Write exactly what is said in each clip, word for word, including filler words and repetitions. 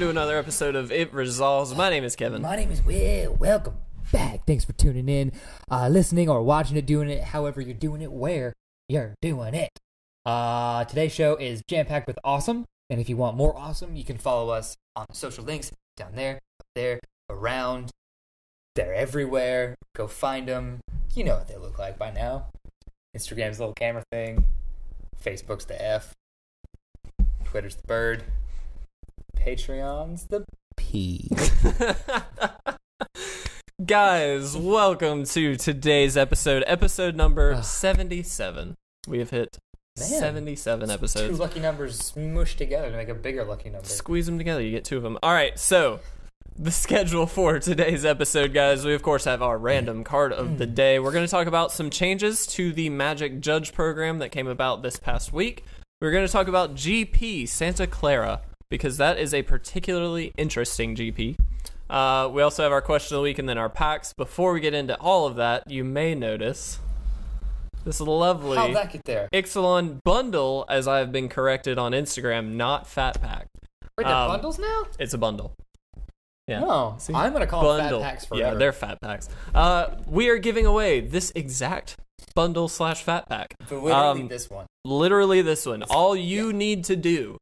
welcome to another episode of It Resolves. My name is Kevin. My name is Will. Welcome back. Thanks for tuning in, uh, listening, or watching it, doing it, however you're doing it, where you're doing it. Uh, today's show is jam-packed with awesome, and if you want more awesome, you can follow us on the social links down there, up there, around. They're everywhere. Go find them. You know what they look like by now. Instagram's the little camera thing. Facebook's the F. Twitter's the bird. Patreon's the P. Guys, welcome to today's episode, episode number Ugh. seventy-seven. We have hit Man, seventy-seven episodes. Two lucky numbers smooshed together to make a bigger lucky number. Squeeze them together, you get two of them. All right, so the schedule for today's episode, guys, we of course have our random card of the day. We're going to talk about some changes to the Magic Judge program that came about this past week. We're going to talk about G P Santa Clara, because that is a particularly interesting G P. Uh, we also have our question of the week and then our packs. Before we get into all of that, you may notice this lovely How'd that get there? Ixalan bundle, as I've been corrected on Instagram, not Fat Pack. Wait, they're um, bundles now? It's a bundle. Yeah. No, See? I'm going to call bundle. them Fat Packs forever. Yeah, they're Fat Packs. Uh, we are giving away this exact bundle slash Fat Pack. But literally um, this one. Literally this one. All you yeah. need to do,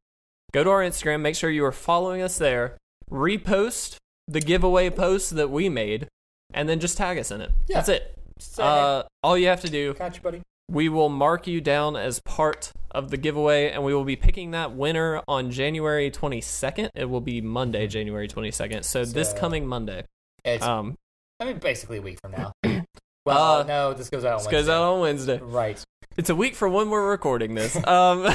go to our Instagram, make sure you are following us there, repost the giveaway post that we made, and then just tag us in it. Yeah. That's it. So, uh, all you have to do, gotcha, buddy. We will mark you down as part of the giveaway, and we will be picking that winner on January twenty-second. It will be Monday, January twenty-second, so, so this coming Monday. It's, um, I mean, basically a week from now. Well, uh, no, this goes out on this Wednesday. This goes out on Wednesday. Right. It's a week from when we're recording this. um...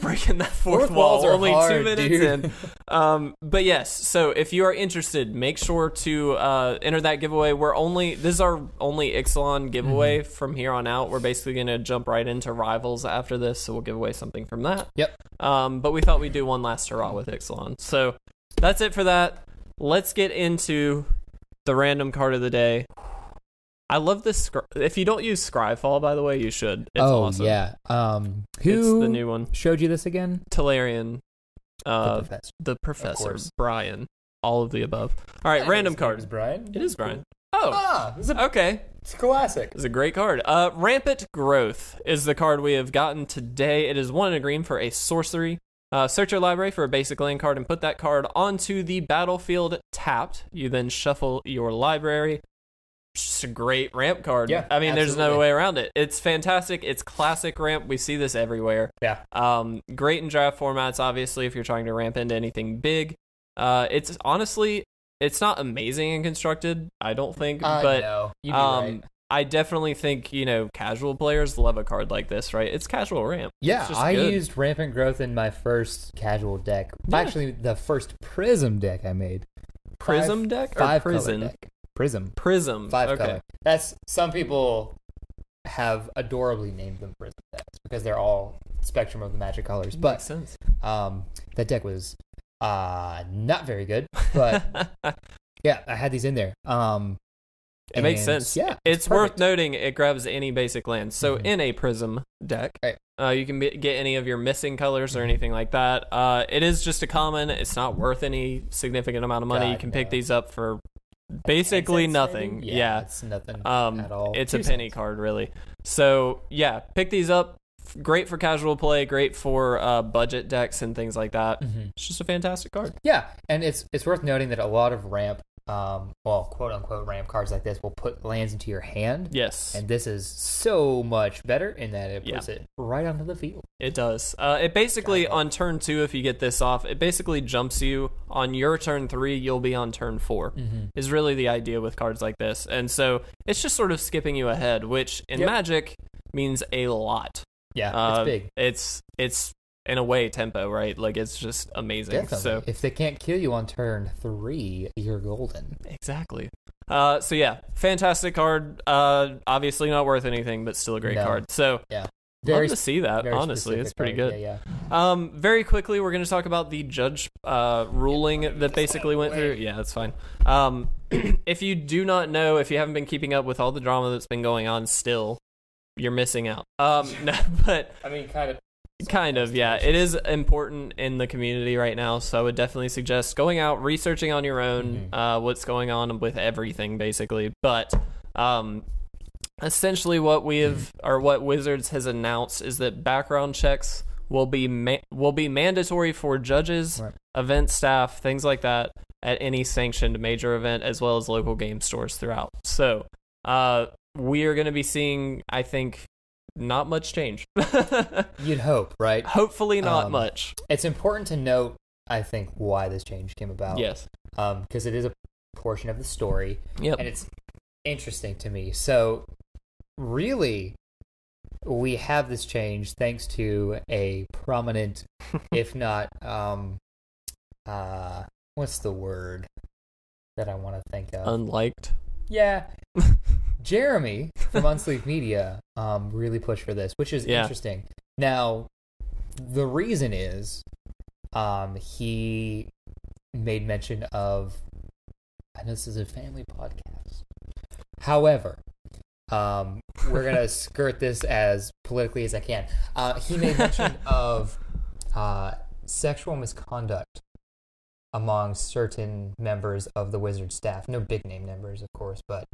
Breaking that fourth, fourth wall only hard, two minutes dude. in. Um, but yes, so if you are interested, make sure to uh, enter that giveaway. We're only, this is our only Ixalan giveaway mm-hmm. from here on out. We're basically going to jump right into Rivals after this, so we'll give away something from that. Yep. Um, but we thought we'd do one last hurrah with Ixalan. So that's it for that. Let's get into the random card of the day. I love this. If you don't use Scryfall, by the way, you should. It's oh, awesome. yeah. Um, who it's the new one. Showed you this again? Talarian. Uh, the professor. The professor. Brian. All of the above. All right, I random card. It's Brian. It is Brian. Oh. Ah, it's a, okay. It's a classic. It's a great card. Uh, Rampant Growth is the card we have gotten today. It is one in a green for a sorcery. Uh, search your library for a basic land card and put that card onto the battlefield tapped. You then shuffle your library. Just a great ramp card. Yeah, I mean, absolutely. There's no way around it. It's fantastic. It's classic ramp. We see this everywhere. Yeah. Um, great in draft formats, obviously, if you're trying to ramp into anything big. Uh, it's honestly, it's not amazing and constructed, I don't think. Uh, but no. You'd be um, right. I definitely think, you know, casual players love a card like this, right? It's casual ramp. Yeah, I good. used Rampant Growth in my first casual deck. Yeah. Actually, the first Prism deck I made. Prism five, deck or five Prison? Deck. Prism. Prism. Five okay. color. That's, some people have adorably named them Prism decks because they're all spectrum of the magic colors. But makes sense. Um, that deck was uh, not very good, but yeah, I had these in there. Um, it and, makes sense. Yeah, it's, it's worth noting it grabs any basic land. So mm-hmm. in a Prism deck, right. uh, you can be, get any of your missing colors or mm-hmm. anything like that. Uh, it is just a common. It's not worth any significant amount of money. God, you can no. pick these up for basically nothing. Yeah, yeah, it's nothing um, at all. It's Two a penny cents. card, really. So yeah, pick these up. Great for casual play. Great for uh, budget decks and things like that. Mm-hmm. It's just a fantastic card. Yeah, and it's it's worth noting that a lot of ramp, um, well, quote unquote ramp cards like this will put lands into your hand. Yes, and this is so much better in that it puts yeah. it right onto the field. It does. Uh, it basically on turn two, if you get this off, it basically jumps you on your turn three. You'll be on turn four. Mm-hmm. Is really the idea with cards like this, and so it's just sort of skipping you ahead, which in yep. Magic means a lot. Yeah, uh, it's big. It's it's in a way tempo, right? Like it's just amazing. Definitely. So if they can't kill you on turn three, you're golden. Exactly. Uh, so yeah, fantastic card. Uh, obviously not worth anything, but still a great no. card. So yeah. Very, love to see that, honestly. It's pretty card. good. Yeah, yeah. Um, very quickly, we're going to talk about the judge uh, ruling that basically went through. Yeah, that's fine. Um, if you do not know, if you haven't been keeping up with all the drama that's been going on still, you're missing out. Um, no, but I mean, kind of. Kind of, yeah. It is important in the community right now, so I would definitely suggest going out, researching on your own mm-hmm. uh, what's going on with everything, basically. But um, essentially what we have, or what Wizards has announced, is that background checks will be ma- will be mandatory for judges, right. event staff, things like that, at any sanctioned major event, as well as local game stores throughout. So uh, we are going to be seeing, I think, not much change. You'd hope, right? Hopefully not um, much. It's important to note, I think, why this change came about. Yes. Um, because it is a portion of the story. Yep. And it's interesting to me. So, really, we have this change thanks to a prominent, if not, um, uh, what's the word that I want to think of? Unliked? Yeah. Jeremy from Unsleep Media um, really pushed for this, which is yeah. interesting. Now, the reason is um, he made mention of, I know this is a family podcast. However, um, we're going to skirt this as politically as I can. Uh, he made mention of uh, sexual misconduct among certain members of the Wizard staff. No big name members, of course, but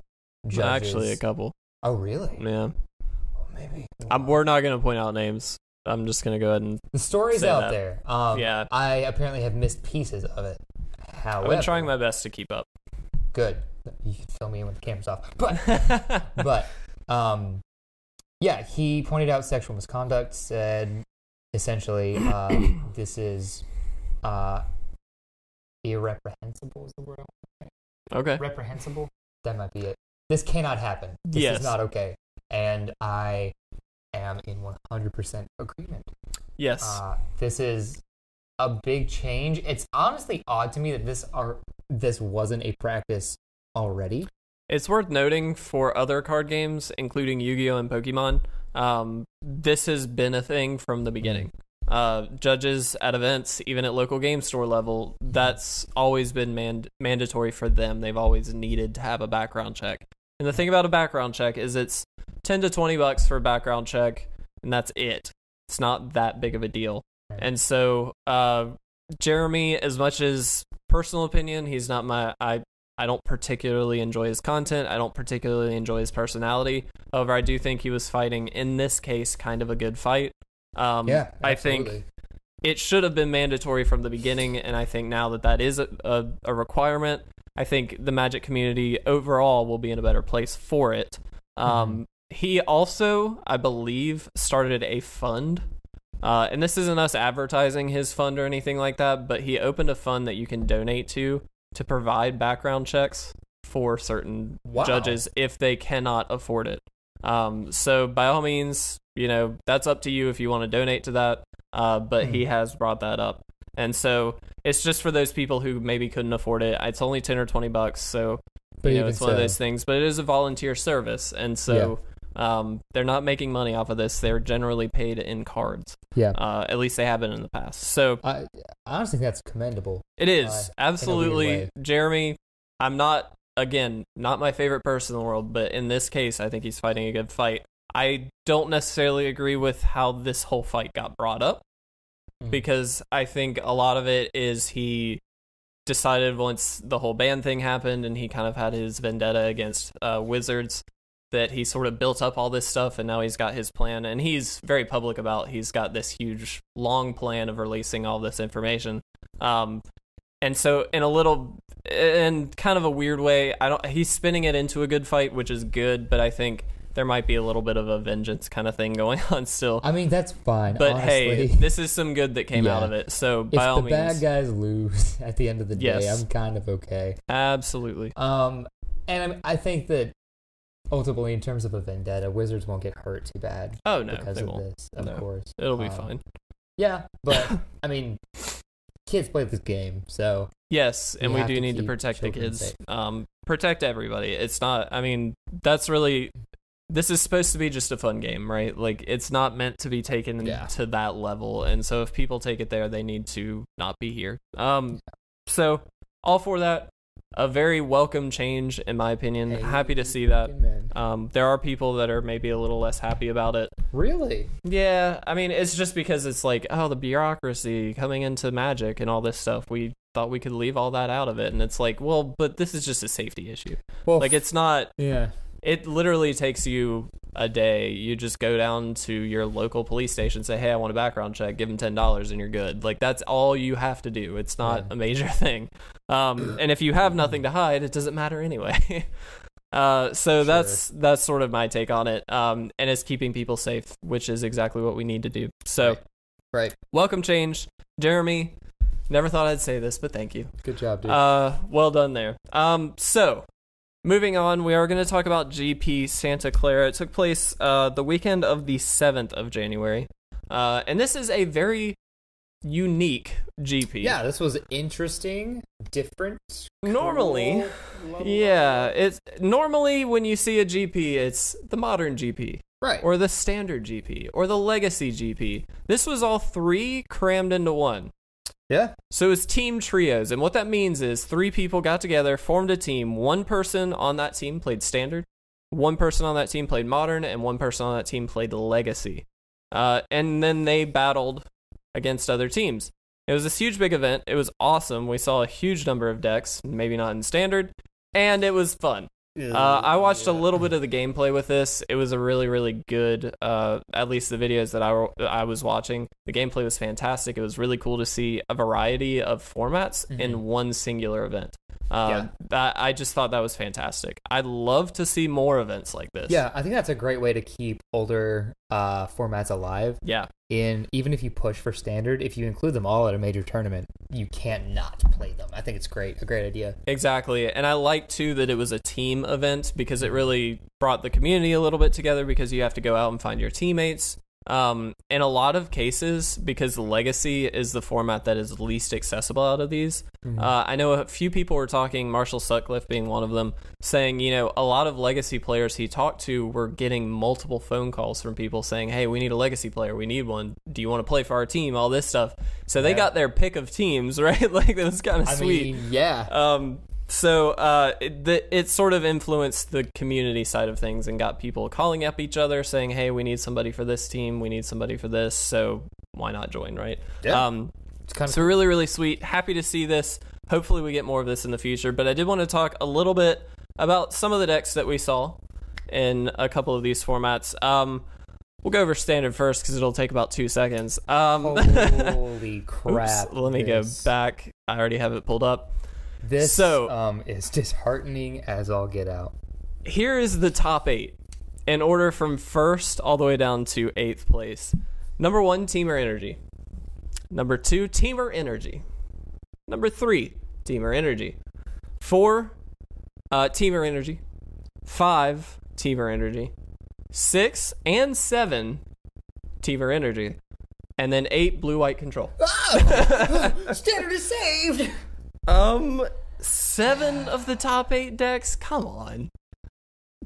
judges. Actually, a couple. Oh, really? Yeah. Oh, maybe. Wow. I'm, we're not going to point out names. I'm just going to go ahead and. The story's out that. there. Um, yeah. I apparently have missed pieces of it. However, I've been trying my best to keep up. Good. You can fill me in when the camera's off. But, but, um, yeah, he pointed out sexual misconduct, said essentially uh, this is uh, irreprehensible is the word. Okay. Reprehensible? That might be it. This cannot happen. This yes. is not okay. And I am in one hundred percent agreement. Yes. Uh, this is a big change. It's honestly odd to me that this are this wasn't a practice already. It's worth noting for other card games, including Yu-Gi-Oh! And Pokemon, um, this has been a thing from the beginning. Uh, judges at events, even at local game store level, that's always been mand- mandatory for them. They've always needed to have a background check. And the thing about a background check is it's ten to twenty bucks for a background check, and that's it. It's not that big of a deal. And so, uh, Jeremy, as much as personal opinion, he's not my, I, I don't particularly enjoy his content. I don't particularly enjoy his personality. However, I do think he was fighting, in this case, kind of a good fight. Um, yeah, I think it should have been mandatory from the beginning. And I think now that that is a, a, a requirement, I think the Magic community overall will be in a better place for it. Um, mm-hmm. He also, I believe, started a fund. Uh, and this isn't us advertising his fund or anything like that, but he opened a fund that you can donate to to provide background checks for certain wow. judges if they cannot afford it. Um, so by all means, you know, that's up to you if you want to donate to that. Uh, but mm-hmm. he has brought that up. And so it's just for those people who maybe couldn't afford it. It's only ten or twenty bucks. So, but you know, it's one so. of those things, but it is a volunteer service. And so yeah. um, they're not making money off of this. They're generally paid in cards. Yeah. Uh, at least they have been in the past. So I, I honestly think that's commendable. It is. Uh, absolutely. Jeremy, I'm not, again, not my favorite person in the world, but in this case, I think he's fighting a good fight. I don't necessarily agree with how this whole fight got brought up. Because I think a lot of it is he decided once the whole ban thing happened and he kind of had his vendetta against uh, Wizards that he sort of built up all this stuff and now he's got his plan. And he's very public about he's got this huge, long plan of releasing all this information. Um, and so in a little, in kind of a weird way, I don't. he's spinning it into a good fight, which is good, but I think there might be a little bit of a vengeance kind of thing going on still. I mean, that's fine. But honestly, hey, this is some good that came yeah. out of it. So by if all means, if the bad guys lose at the end of the day, yes. I'm kind of okay. Absolutely. Um, and I, I think that ultimately, in terms of a vendetta, Wizards won't get hurt too bad. Oh no, because they of won't. this, of no. course, it'll be um, fine. Yeah, but I mean, kids play this game, so yes, and we, we do need to protect the kids. Safe. Um, protect everybody. It's not. I mean, that's really. This is supposed to be just a fun game, right? Like, it's not meant to be taken yeah. to that level. And so if people take it there, they need to not be here. Um, so all for that, a very welcome change, in my opinion. Hey, Happy to see that. Amen. Um, there are people that are maybe a little less happy about it. Really? Yeah. I mean, it's just because it's like, oh, the bureaucracy coming into Magic and all this stuff. We thought we could leave all that out of it. And it's like, well, but this is just a safety issue. Well, like, it's not... Yeah. It literally takes you a day. You just go down to your local police station, say, hey, I want a background check, give them ten dollars and you're good. Like, that's all you have to do. It's not yeah. a major thing. Um, and if you have nothing to hide, it doesn't matter anyway. uh, so sure. that's that's sort of my take on it. Um, and it's keeping people safe, which is exactly what we need to do. So right. right. Welcome change. Jeremy, never thought I'd say this, but thank you. Good job, dude. Uh, well done there. Um, so... Moving on, we are going to talk about G P Santa Clara. It took place uh, the weekend of the seventh of January. Uh, and this is a very unique G P. Yeah, this was interesting, different. Cool, normally, yeah, it's normally when you see a G P, it's the modern G P. Right. Or the standard G P, or the legacy G P. This was all three crammed into one. Yeah. So it's team trios. And what that means is three people got together, formed a team. One person on that team played standard. One person on that team played modern. And one person on that team played legacy. Uh, and then they battled against other teams. It was this huge, big event. It was awesome. We saw a huge number of decks, maybe not in standard. And it was fun. Uh, I watched yeah. a little bit of the gameplay with this. It was a really, really good, uh, at least the videos that I, were, I was watching. The gameplay was fantastic. It was really cool to see a variety of formats mm-hmm. in one singular event. Um, yeah. that, I just thought that was fantastic. I'd love to see more events like this. Yeah, I think that's a great way to keep older uh, formats alive. Yeah. In even if you push for standard, if you include them all at a major tournament, you can't not play them. I think it's great, a great idea. Exactly, and I like too that it was a team event because it really brought the community a little bit together because you have to go out and find your teammates. Um, in a lot of cases, because Legacy is the format that is least accessible out of these, mm-hmm. uh, I know a few people were talking, Marshall Sutcliffe being one of them, saying, you know, a lot of Legacy players he talked to were getting multiple phone calls from people saying, hey, we need a Legacy player, we need one, do you want to play for our team, all this stuff. So they yeah. got their pick of teams, right? Like, that was kind of sweet. Mean, yeah. Um, so uh, it, the, it sort of influenced the community side of things and got people calling up each other saying, hey, we need somebody for this team. We need somebody for this. So why not join, right? Yeah. Um, it's kind of so cool. Really, really sweet. Happy to see this. Hopefully we get more of this in the future. But I did want to talk a little bit about some of the decks that we saw in a couple of these formats. Um, we'll go over standard first because it'll take about two seconds. Um, Holy crap. Oops, let me this. go back. I already have it pulled up. This so, um, is disheartening as all get out. Here is the top eight in order from first all the way down to eighth place. Number one, Temur Energy. Number two, Temur Energy. Number three, Temur Energy. Four, uh, Temur Energy. Five, Temur Energy. Six and seven, Temur Energy. And then eight, Blue-White Control. Oh! Standard is saved! Um, seven of the top eight decks? Come on.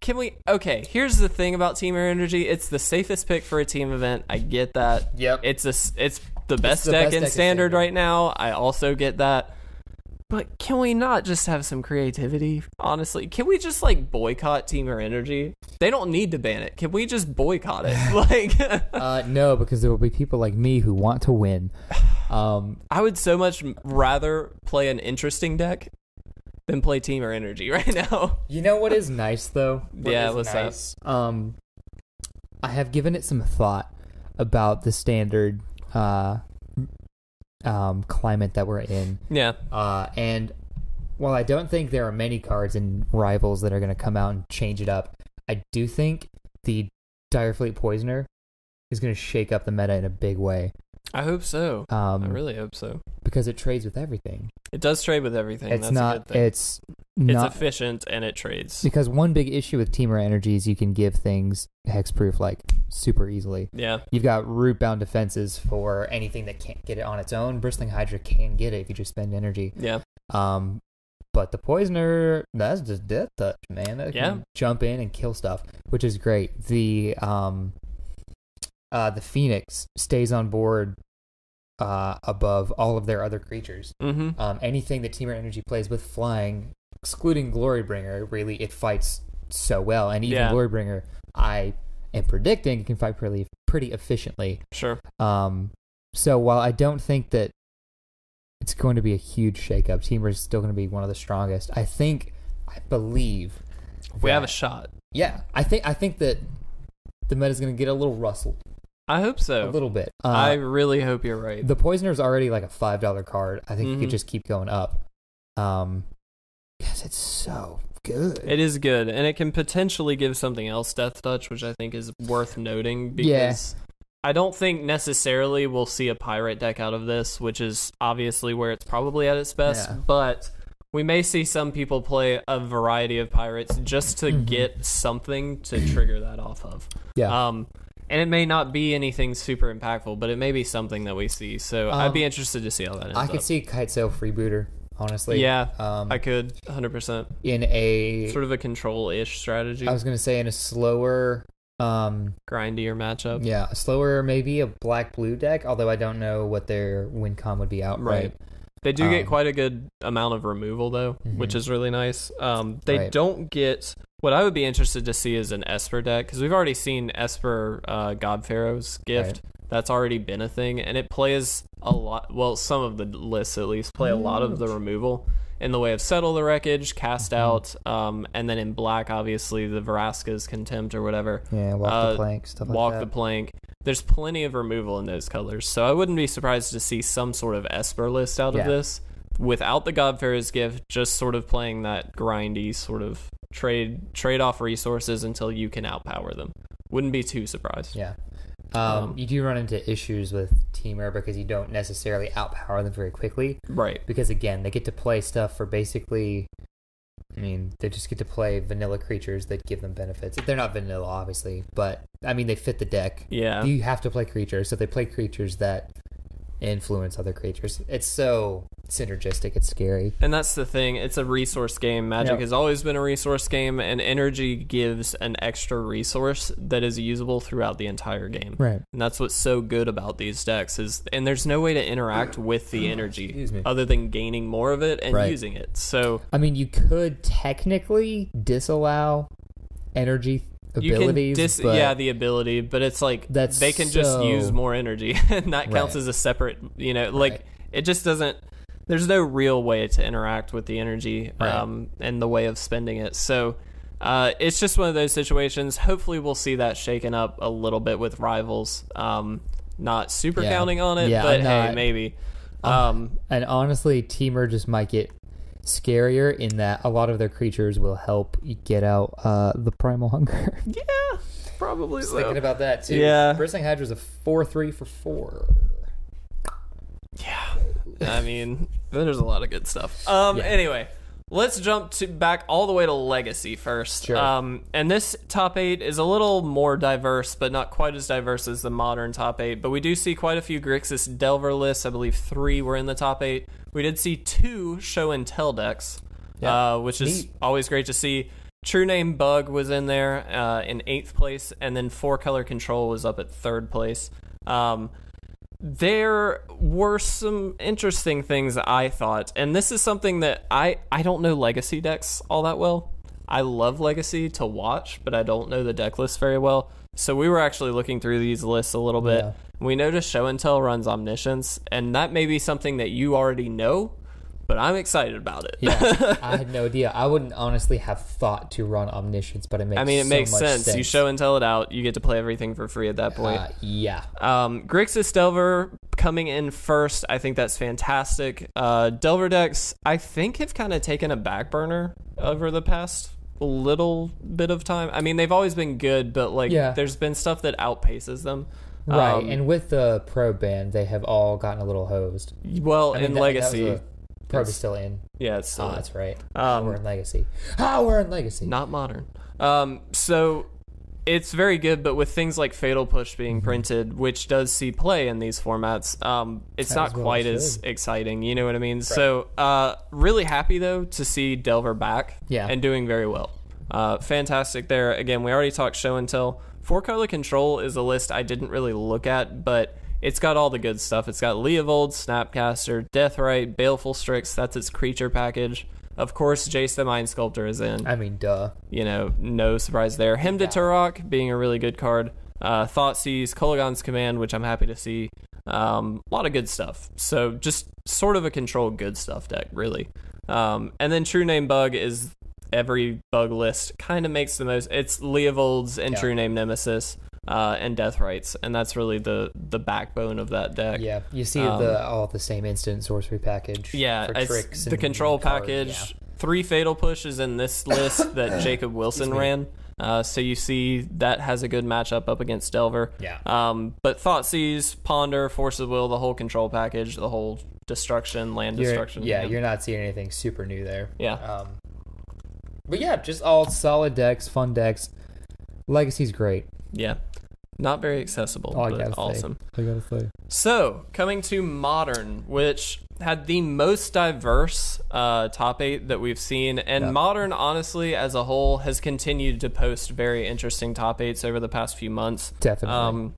Can we... Okay, here's the thing about Temur Energy. It's the safest pick for a team event. I get that. Yep. It's, a, it's the best it's the deck best in deck standard, standard right now. I also get that. But can we not just have some creativity? Honestly, can we just, like, boycott Temur Energy? They don't need to ban it. Can we just boycott it? Like, uh, no, because there will be people like me who want to win. Um, I would so much rather play an interesting deck than play Temur Energy right now. You know what is nice, though? What yeah, what's nice? Up? Um, I have given it some thought about the standard uh, um, climate that we're in. Yeah. Uh, and while I don't think there are many cards in Rivals that are going to come out and change it up, I do think the Direfleet Poisoner is going to shake up the meta in a big way. I hope so. Um, I really hope so. Because it trades with everything. It does trade with everything. It's That's not. A good thing. It's not. It's efficient and it trades. Because one big issue with Temur Energy is you can give things hexproof like super easily. Yeah. You've got rootbound defenses for anything that can't get it on its own. Bristling Hydra can get it if you just spend energy. Yeah. Um, but the Poisoner, that's just death touch, man. That yeah. can jump in and kill stuff, which is great. The um. Uh, the Phoenix stays on board uh, above all of their other creatures. Mm-hmm. Um, anything that Temur Energy plays with flying, excluding Glorybringer, really, it fights so well. And even yeah. Glorybringer, I am predicting, can fight pretty, pretty efficiently. Sure. Um, so while I don't think that it's going to be a huge shakeup, Temur is still going to be one of the strongest. I think, I believe... We that, have a shot. Yeah. I think I think that the meta is going to get a little rustled. I hope so. A little bit. Uh, I really hope you're right. The Poisoner is already like a five dollar card. I think mm-hmm. you could just keep going up. Um, because it's so good. It is good. And it can potentially give something else Death Touch, which I think is worth noting. Because yeah. I don't think necessarily we'll see a Pirate deck out of this, which is obviously where it's probably at its best. Yeah. But... we may see some people play a variety of pirates just to mm-hmm. get something to trigger that off of. Yeah. Um, and it may not be anything super impactful, but it may be something that we see. So um, I'd be interested to see how that ends I could up. see Kitesail Freebooter, honestly. Yeah, um, I could, one hundred percent. In a... sort of a control-ish strategy. I was going to say in a slower... Um, grindier matchup. Yeah, a slower, maybe a black-blue deck, although I don't know what their win con would be outright. Right. They do get um, quite a good amount of removal, though, mm-hmm. which is really nice. Um, they right. don't get... what I would be interested to see is an Esper deck, because we've already seen Esper uh, God Pharaoh's Gift. Right. That's already been a thing, and it plays a lot... well, some of the lists, at least, play a lot of the removal in the way of Settle the Wreckage, Cast mm-hmm. Out, um, and then in black, obviously, the Vraska's Contempt or whatever. Yeah, Walk uh, the Plank, stuff like walk that. Walk the Plank. There's plenty of removal in those colors, so I wouldn't be surprised to see some sort of Esper list out yeah. of this without the God Pharaoh's Gift, just sort of playing that grindy sort of trade trade off resources until you can outpower them. Wouldn't be too surprised. Yeah. Um, um, you do run into issues with Temur because you don't necessarily outpower them very quickly. Right. Because, again, they get to play stuff for basically... I mean, they just get to play vanilla creatures that give them benefits. They're not vanilla, obviously, but, I mean, they fit the deck. Yeah. You have to play creatures, so they play creatures that influence other creatures. It's so synergistic, it's scary. And that's the thing. It's a resource game. Magic yep. has always been a resource game, and energy gives an extra resource that is usable throughout the entire game. Right. And that's what's so good about these decks, is, and there's no way to interact with the energy other than gaining more of it and right. using it. So I mean, you could technically disallow energy abilities. You can dis- yeah, the ability, but it's like that's they can so... just use more energy, and that counts right. as a separate, you know, like right. it just doesn't... there's no real way to interact with the energy um, right. and the way of spending it. So uh, it's just one of those situations. Hopefully we'll see that shaken up a little bit with Rivals. Um, not super yeah. counting on it, yeah, but hey, maybe. Um, and honestly, Temur just might get scarier in that a lot of their creatures will help get out uh, the Primal Hunger. Yeah, probably. Just so. Thinking about that, too. Yeah. Bristling Hydra's a four three for four. Yeah. I mean, there's a lot of good stuff. Um, yeah. Anyway, let's jump to back all the way to Legacy first. Sure. Um, and this top eight is a little more diverse, but not quite as diverse as the modern top eight. But we do see quite a few Grixis Delver lists. I believe three were in the top eight. We did see two Show and Tell decks, yeah. uh, which is Neat. always great to see. True Name Bug was in there uh, in eighth place, and then Four Color Control was up at third place. Um, There were some interesting things I thought, and this is something that I, I don't know Legacy decks all that well. I love Legacy to watch, but I don't know the deck list very well. So we were actually looking through these lists a little bit. Yeah. We noticed Show and Tell runs Omniscience, and that may be something that you already know, but I'm excited about it. Yeah, I had no idea. I wouldn't honestly have thought to run Omniscience, but it makes sense. I mean, it so makes sense. sense. You Show and Tell it out. You get to play everything for free at that point. Uh, yeah. Um, Grixis Delver coming in first. I think that's fantastic. Uh, Delver decks, I think, have kind of taken a back burner over the past little bit of time. I mean, they've always been good, but like, yeah. there's been stuff that outpaces them. Right, um, and with the pro ban, they have all gotten a little hosed. Well, I mean, in that, Legacy... That probably still in. Yeah, it's still oh, in. That's right. Um, we're in Legacy. Oh, we're in Legacy. Not Modern. Um, so it's very good, but with things like Fatal Push being mm-hmm. printed, which does see play in these formats, um, it's that not quite as exciting. You know what I mean? Right. So uh, really happy, though, to see Delver back yeah. and doing very well. Uh, fantastic there. Again, we already talked Show and Tell. Four Color Control is a list I didn't really look at, but... it's got all the good stuff. It's got Leovold, Snapcaster, Deathrite, Baleful Strix. That's its creature package. Of course, Jace the Mind Sculptor is in. I mean, duh. You know, no surprise there. Hymn yeah. to Turok being a really good card. Uh, Thoughtseize, Kolaghan's Command, which I'm happy to see. Um, a lot of good stuff. So just sort of a control good stuff deck, really. Um, and then True Name Bug is every bug list. Kind of makes the most. It's Leovold's and yeah. True Name Nemesis. Uh, and death rites, and that's really the the backbone of that deck. Yeah, you see um, the all the same instant sorcery package. Yeah, for tricks the and control and package. Card, yeah. Three Fatal Push is in this list that Jacob Wilson ran. Uh, so you see that has a good matchup up against Delver. Yeah. Um, but Thoughtseize, Ponder, Force of Will, the whole control package, the whole destruction, land you're, destruction. Yeah, yeah, you're not seeing anything super new there. Yeah. Um, but yeah, just all solid decks, fun decks. Legacy's great. Yeah. Not very accessible, oh, but awesome. I gotta say. So, coming to Modern, which had the most diverse uh, top eight that we've seen, and yeah. Modern, honestly, as a whole, has continued to post very interesting top eights over the past few months. Definitely. Um,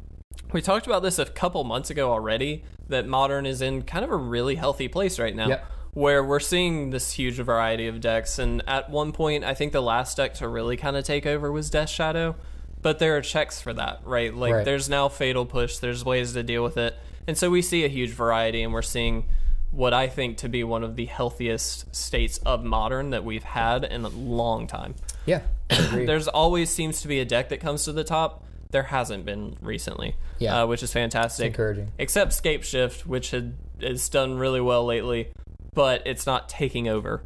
we talked about this a couple months ago already, that Modern is in kind of a really healthy place right now, yep. where we're seeing this huge variety of decks, and at one point, I think the last deck to really kind of take over was Death's Shadow. But there are checks for that, right? Like, right. there's now Fatal Push. There's ways to deal with it. And so we see a huge variety, and we're seeing what I think to be one of the healthiest states of Modern that we've had in a long time. Yeah, there's always seems to be a deck that comes to the top. There hasn't been recently, yeah. uh, which is fantastic. It's encouraging. Except Scapeshift, which had, has done really well lately, but it's not taking over.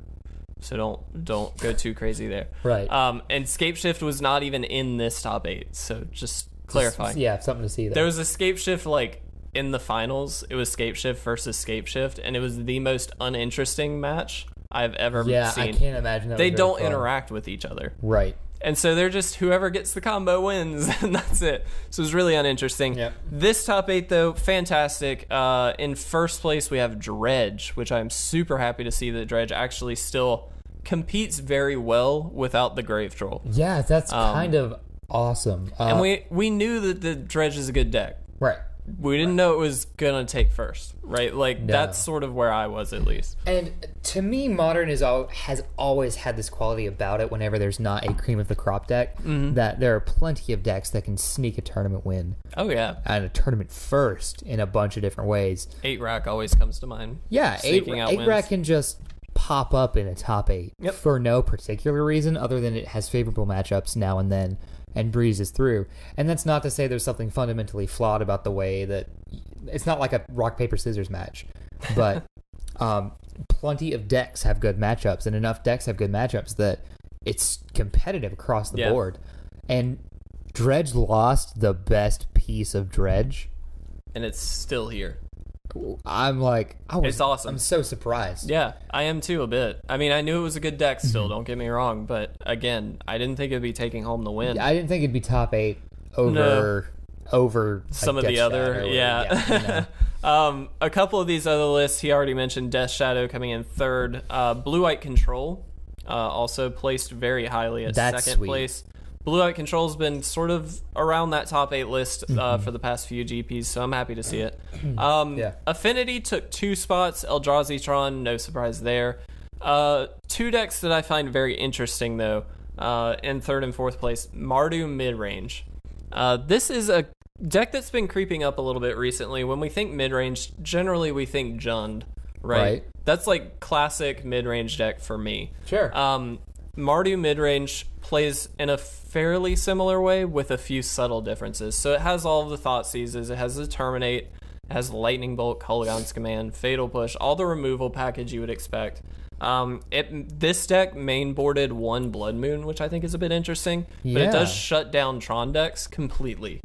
So don't don't go too crazy there. Right. Um, and Scapeshift was not even in this top eight. So just clarifying. Just, yeah, something to see there. There was a Scapeshift like in the finals. It was Scapeshift versus Scapeshift, and it was the most uninteresting match I've ever yeah, seen. Yeah, I can't imagine. That they don't fun. interact with each other. Right. And so they're just whoever gets the combo wins, and that's it. So it's really uninteresting. Yep. This top eight, though, fantastic. Uh, in first place, we have Dredge, which I'm super happy to see that Dredge actually still competes very well without the Grave Troll. Yeah, that's um, kind of awesome. Uh, and we, we knew that the Dredge is a good deck. Right. We didn't right. know it was going to take first, right? Like, no. that's sort of where I was, at least. And to me, Modern is all, has always had this quality about it whenever there's not a cream-of-the-crop deck, mm-hmm. that there are plenty of decks that can sneak a tournament win. Oh, yeah. And a tournament first in a bunch of different ways. Eight Rack always comes to mind. Yeah, Eight, eight Rack can just pop up in a top eight yep. for no particular reason other than it has favorable matchups now and then. And breezes through. And that's not to say there's something fundamentally flawed about the way that it's not like a rock, paper, scissors match, but um, plenty of decks have good matchups, and enough decks have good matchups that it's competitive across the yeah. board. And Dredge lost the best piece of Dredge, and it's still here. I'm like, I was, it's awesome. I'm so surprised. Yeah, I am too a bit. I mean, I knew it was a good deck still, don't get me wrong, but again, I didn't think it'd be taking home the win. Yeah, I didn't think it'd be top eight over no. over some like, of Death the other. Shadow yeah. Or, yeah you know. um, a couple of these other lists, he already mentioned Death's Shadow coming in third. Uh, Blue-White Control uh, also placed very highly at That's second sweet. place. Blue-White Control's been sort of around that top eight list uh, mm-hmm. for the past few G Ps, so I'm happy to see it. Um, yeah. Affinity took two spots. Eldrazi Tron, no surprise there. Uh, two decks that I find very interesting, though, uh, in third and fourth place, Mardu Midrange. Uh, this is a deck that's been creeping up a little bit recently. When we think midrange, generally we think Jund, right? right. That's like classic midrange deck for me. Sure. Um, Mardu Midrange plays in a fairly similar way with a few subtle differences. So it has all of the Thoughtseizes, it has the Terminate, it has Lightning Bolt, Kolaghan's Command, Fatal Push, all the removal package you would expect. Um, it this deck mainboarded one Blood Moon, which I think is a bit interesting, yeah. but it does shut down Tron decks completely.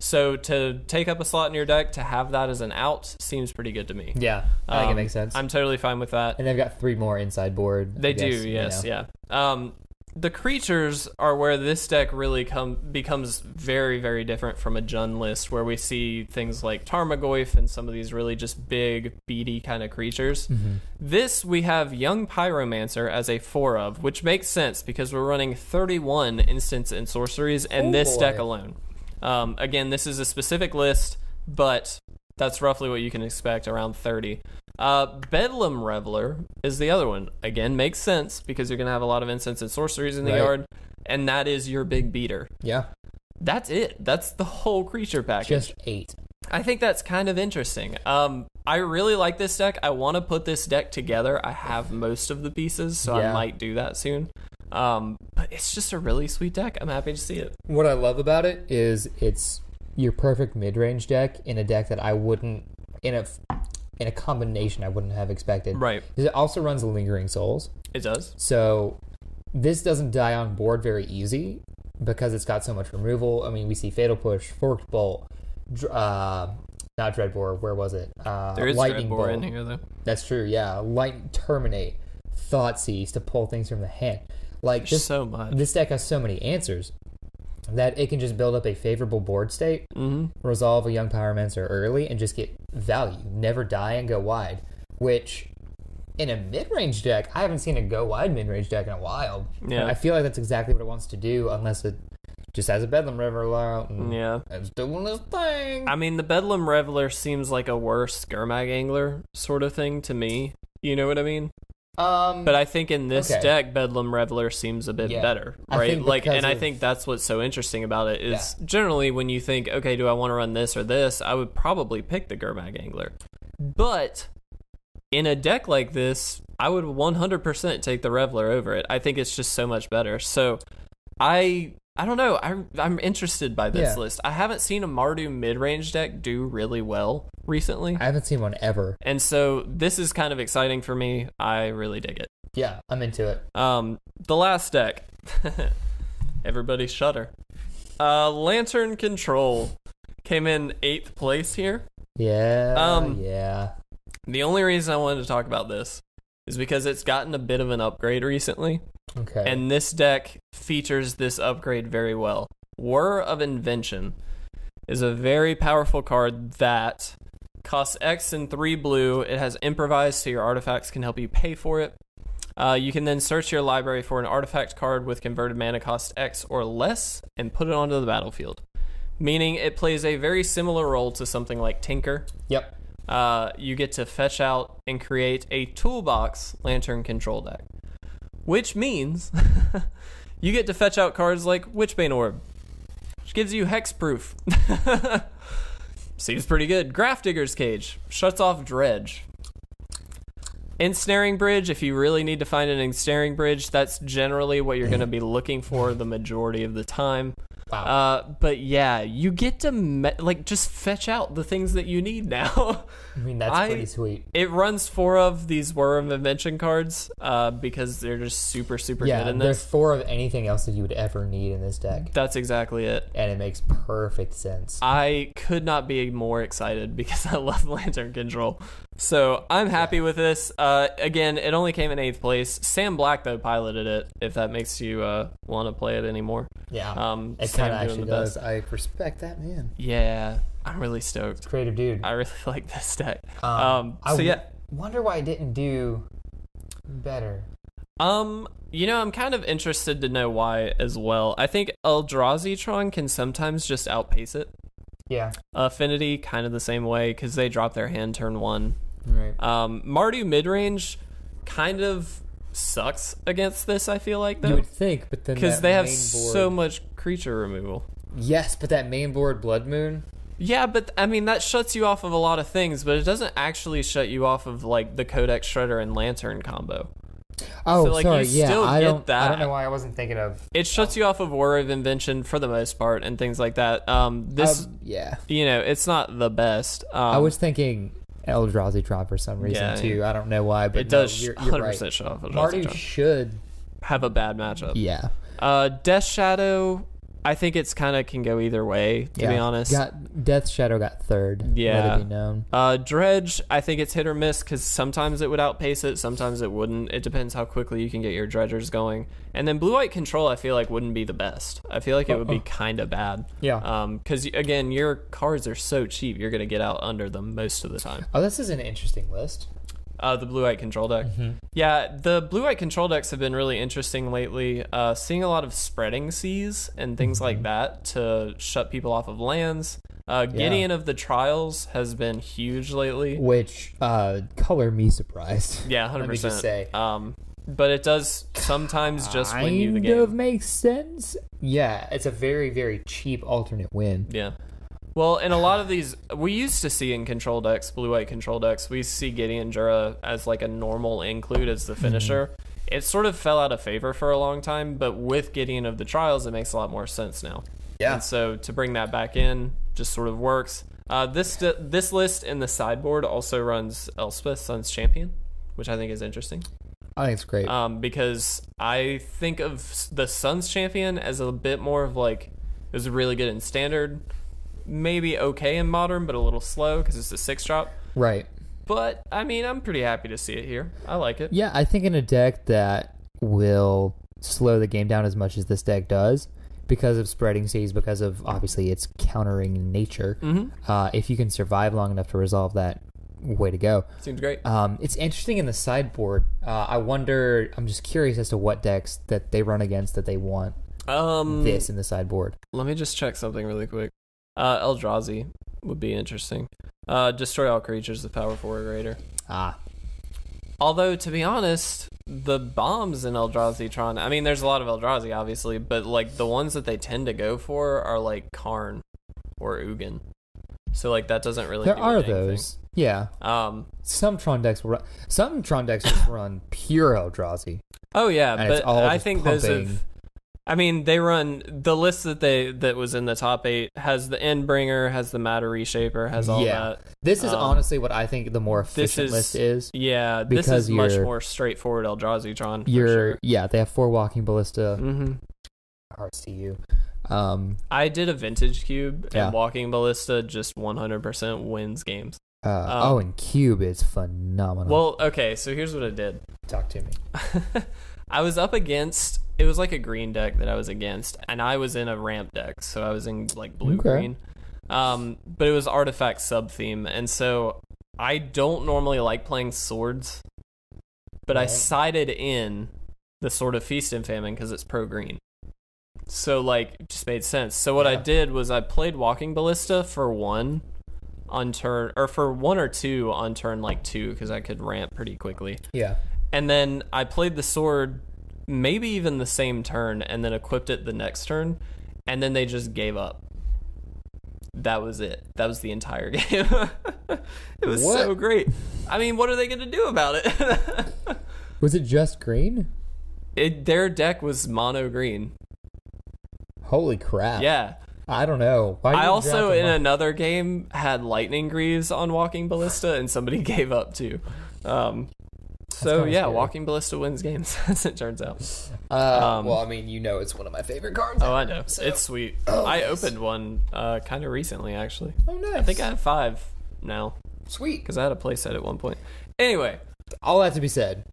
So to take up a slot in your deck, to have that as an out, seems pretty good to me. Yeah, I think um, it makes sense. I'm totally fine with that. And they've got three more inside board. They I do, guess, yes, you know. yeah. Um, the creatures are where this deck really com- becomes very, very different from a Jund list, where we see things like Tarmogoyf and some of these really just big, beady kind of creatures. Mm-hmm. This, we have Young Pyromancer as a four of, which makes sense because we're running thirty-one instants and sorceries in oh, this boy. deck alone. Um, again, this is a specific list, but That's roughly what you can expect, around thirty. Uh, Bedlam Reveler is the other one. Again, makes sense because you're going to have a lot of instants and sorceries in the right. yard, and that is your big beater. Yeah. That's it. That's the whole creature package. Just eight. I think that's kind of interesting. Um, I really like this deck. I want to put this deck together. I have most of the pieces, so yeah. I might do that soon. Um, but it's just a really sweet deck. I'm happy to see it. What I love about it is it's your perfect mid-range deck in a deck that I wouldn't, in a in a combination I wouldn't have expected. Right. It also runs Lingering Souls. It does. So this doesn't die on board very easy because it's got so much removal. I mean, we see Fatal Push, Forked Bolt, uh, not Dreadbore, where was it? Uh, there is Lightning Dreadbore Bolt. In here, though. That's true, yeah. Light Terminate, Thoughtseize to pull things from the hand. Like this, so much. This deck has so many answers that it can just build up a favorable board state, mm-hmm. resolve a Young Pyromancer early, and just get value. Never die and go wide, which in a mid-range deck, I haven't seen a go wide mid-range deck in a while. Yeah. I feel like that's exactly what it wants to do, unless it just has a Bedlam Reveler out and yeah. it's doing this thing. I mean, the Bedlam Reveler seems like a worse Gurmag Angler sort of thing to me. You know what I mean? Um, but I think in this okay. deck, Bedlam Reveler seems a bit yeah. better, right? Like, and of... I think that's what's so interesting about it is yeah. generally when you think, okay, do I want to run this or this? I would probably pick the Gurmag Angler. But in a deck like this, I would one hundred percent take the Reveler over it. I think it's just so much better. So I, I don't know. I'm, I'm interested by this yeah. list. I haven't seen a Mardu midrange deck do really well recently. I haven't seen one ever, and so this is kind of exciting for me. I really dig it. Yeah, I'm into it. Um, the last deck, everybody shudder. Uh, Lantern Control came in eighth place here. Yeah, um, yeah. The only reason I wanted to talk about this is because it's gotten a bit of an upgrade recently. Okay, and this deck features this upgrade very well. War of Invention is a very powerful card that costs X and three blue. It has Improvise, so your artifacts can help you pay for it. Uh, you can then search your library for an artifact card with converted mana cost X or less and put it onto the battlefield, meaning it plays a very similar role to something like Tinker. Yep. Uh, you get to fetch out and create a toolbox Lantern Control deck, which means you get to fetch out cards like Witchbane Orb, which gives you hexproof. Seems pretty good. Graft Digger's Cage shuts off Dredge. Ensnaring Bridge, if you really need to find an Ensnaring Bridge, that's generally what you're going to be looking for the majority of the time. Wow. Uh, but yeah, you get to me- like just fetch out the things that you need now. I mean, that's I, pretty sweet. It runs four of these War of Invention cards uh, because they're just super, super yeah, good in this. Yeah, there's four of anything else that you would ever need in this deck. That's exactly it. And it makes perfect sense. I could not be more excited because I love Lantern Control. So I'm happy yeah. with this. Uh, again, it only came in eighth place. Sam Black, though, piloted it, if that makes you uh, want to play it anymore. Yeah. Um, it kind of actually does. Best. I respect that man. Yeah. I'm really stoked. It's a creative dude. I really like this deck. Um, um, so, I w- yeah. wonder why I didn't do better. Um, you know, I'm kind of interested to know why as well. I think Eldrazi Tron can sometimes just outpace it. Yeah. Affinity, kind of the same way, because they drop their hand turn one. Right. Um, Mardu midrange kind of sucks against this, I feel like, though. You would think, but then because they have board... so much creature removal. Yes, but that main board Blood Moon... Yeah, but, I mean, that shuts you off of a lot of things, but it doesn't actually shut you off of, like, the Codex Shredder and Lantern combo. Oh, so, like, sorry, you yeah, still I, get don't, that. I don't know why I wasn't thinking of... It shuts you off of War of Invention for the most part and things like that. Um, this, um, yeah. You know, it's not the best. Um, I was thinking Eldrazi Tron for some reason, yeah, too. I don't know why, but it no, does you're, you're one hundred percent right. shut off Eldrazi Marty Tron. Should... have a bad matchup. Yeah. Uh, Death's Shadow... I think it's kind of can go either way, to yeah. be honest. Got, Death's Shadow got third. Yeah. Let it be known. Uh, Dredge, I think it's hit or miss because sometimes it would outpace it, sometimes it wouldn't. It depends how quickly you can get your dredgers going. And then Blue-White Control, I feel like, wouldn't be the best. I feel like it would be kind of bad. Yeah. Because, um, again, your cards are so cheap, you're going to get out under them most of the time. Oh, this is an interesting list. Uh, the Blue-White Control deck. Mm-hmm. Yeah, the Blue-White Control decks have been really interesting lately. Uh, seeing a lot of spreading seas and things mm-hmm. like that to shut people off of lands. Uh, Gideon yeah. of the Trials has been huge lately. Which, uh, color me surprised. Yeah, one hundred percent. Let me just say. Um, but it does sometimes just win you the game. Kind of makes sense. Yeah, it's a very, very cheap alternate win. Yeah. Well, in a lot of these, we used to see in control decks, blue-white control decks, we see Gideon Jura as like a normal include as the finisher. Mm. It sort of fell out of favor for a long time, but with Gideon of the Trials, it makes a lot more sense now. Yeah. And so to bring that back in just sort of works. Uh, this this list in the sideboard also runs Elspeth, Sun's Champion, which I think is interesting. I think it's great. Um, because I think of the Sun's Champion as a bit more of like, it was really good in Standard, maybe okay in Modern, but a little slow because it's a six drop. Right. But, I mean, I'm pretty happy to see it here. I like it. Yeah, I think in a deck that will slow the game down as much as this deck does, because of Spreading Seas, because of, obviously, its countering nature, mm-hmm. uh, if you can survive long enough to resolve that, way to go. Seems great. Um, it's interesting in the sideboard. Uh, I wonder, I'm just curious as to what decks that they run against that they want um, this in the sideboard. Let me just check something really quick. Uh, Eldrazi would be interesting. Uh, destroy all creatures with power four or greater. Ah. Although, to be honest, the bombs in Eldrazi Tron, I mean, there's a lot of Eldrazi, obviously, but, like, the ones that they tend to go for are, like, Karn or Ugin. So, like, that doesn't really There do are anything. Those. Yeah. Um, some Tron decks will run, some Tron decks just run pure Eldrazi. Oh, yeah, but I think pumping. Those have... I mean, they run the list that they that was in the top eight has the Endbringer, has the Matter Reshaper, has all yeah. that. This is um, honestly what I think the more efficient is, list is. Yeah, this is much more straightforward Eldrazi Tron. You're sure. Yeah, they have four Walking Ballista. Mm-hmm. R C U. Um, I did a Vintage Cube, and yeah. Walking Ballista just one hundred percent wins games. Uh, um, oh, and Cube is phenomenal. Well, okay, so here's what I did. Talk to me. I was up against. It was like a green deck that I was against, and I was in a ramp deck, so I was in like blue okay. green. Um, but it was artifact sub theme, and so I don't normally like playing swords, but right. I sided in the Sword of Feast and Famine because it's pro green, so like it just made sense. So what yeah. I did was I played Walking Ballista for one on turn, or for one or two on turn like two because I could ramp pretty quickly. Yeah, and then I played the sword. Maybe even the same turn, and then equipped it the next turn, and then they just gave up. That was it. That was the entire game. It was what? So great. I mean, what are they going to do about it? Was it just green? It, their deck was mono green. Holy crap. Yeah. I don't know. Why I also, in another game, had Lightning Greaves on Walking Ballista, and somebody gave up, too. Um... So, yeah, scary. Walking Ballista wins games, as it turns out. Uh, um, well, I mean, you know it's one of my favorite cards. Oh, I know. So. It's sweet. Oh, I nice. opened one uh, kind of recently, actually. Oh, nice. I think I have five now. Sweet. Because I had a playset at one point. Anyway. All that to be said.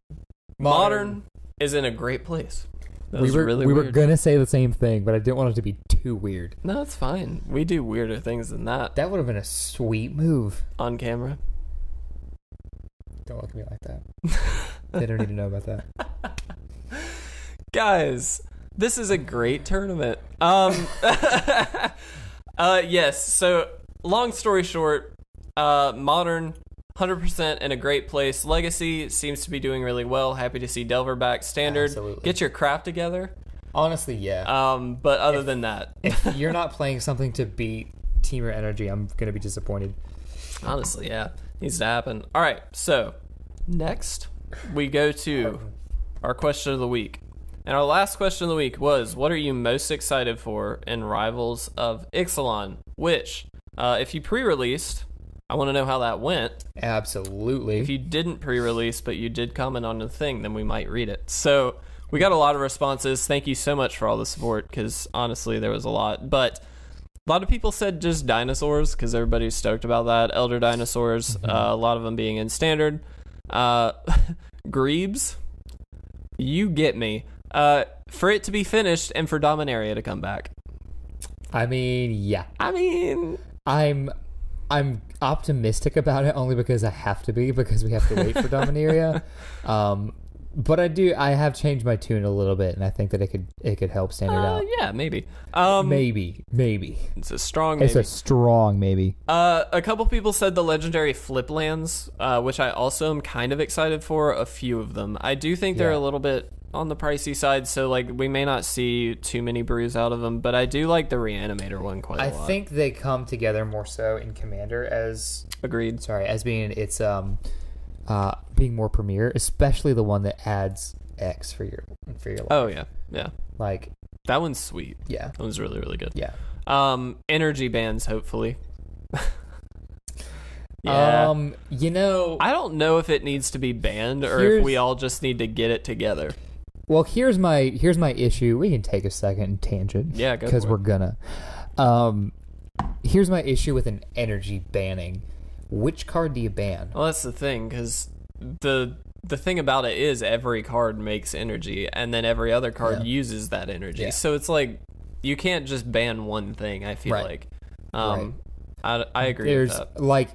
Modern, Modern is in a great place. That we were, really we were going to say the same thing, but I didn't want it to be too weird. No, it's fine. We do weirder things than that. That would have been a sweet move. On camera. Don't look at me like that. They don't need to know about that. Guys, this is a great tournament. Um, uh, yes, so long story short, uh, Modern, one hundred percent in a great place. Legacy seems to be doing really well. Happy to see Delver back. Standard, absolutely. Get your crap together. Honestly, yeah. Um, but other if, than that. If you're not playing something to beat Temur Energy, I'm going to be disappointed. Honestly, yeah. Needs to happen. All right, so next we go to our question of the week. And our last question of the week was, what are you most excited for in Rivals of Ixalan? Which, uh, if you pre-released, I want to know how that went. Absolutely. If you didn't pre-release, but you did comment on the thing, then we might read it. So we got a lot of responses. Thank you so much for all the support, because honestly, there was a lot. But a lot of people said just dinosaurs because everybody's stoked about that. Elder dinosaurs, mm-hmm. uh, a lot of them being in standard. Uh, Grebes, you get me. Uh, for it to be finished and for Dominaria to come back. I mean, yeah. I mean, I'm I'm optimistic about it only because I have to be because we have to wait for Dominaria. Um, But I do. I have changed my tune a little bit, and I think that it could it could help stand it uh, out. Yeah, maybe. Um, maybe, maybe. It's a strong. Maybe. It's a strong maybe. Uh, a couple people said the legendary flip lands, uh, which I also am kind of excited for. A few of them, I do think they're yeah. a little bit on the pricey side, so like we may not see too many brews out of them. But I do like the Reanimator one quite. I a lot. I think they come together more so in Commander as agreed. Sorry, as being it's um. Uh, being more premier, especially the one that adds X for your for your life. Oh yeah, yeah. Like that one's sweet. Yeah, that one's really really good. Yeah. Um, energy bans hopefully. yeah. Um, you know, I don't know if it needs to be banned or if we all just need to get it together. Well, here's my here's my issue. We can take a second tangent. Yeah, go for it. Because we're gonna. Um, here's my issue with an energy banning. Which card do you ban? Well, that's the thing, because the the thing about it is every card makes energy, and then every other card yeah. uses that energy. Yeah. So it's like, you can't just ban one thing, I feel right. like. Um, right. I, I agree There's, with that. Like,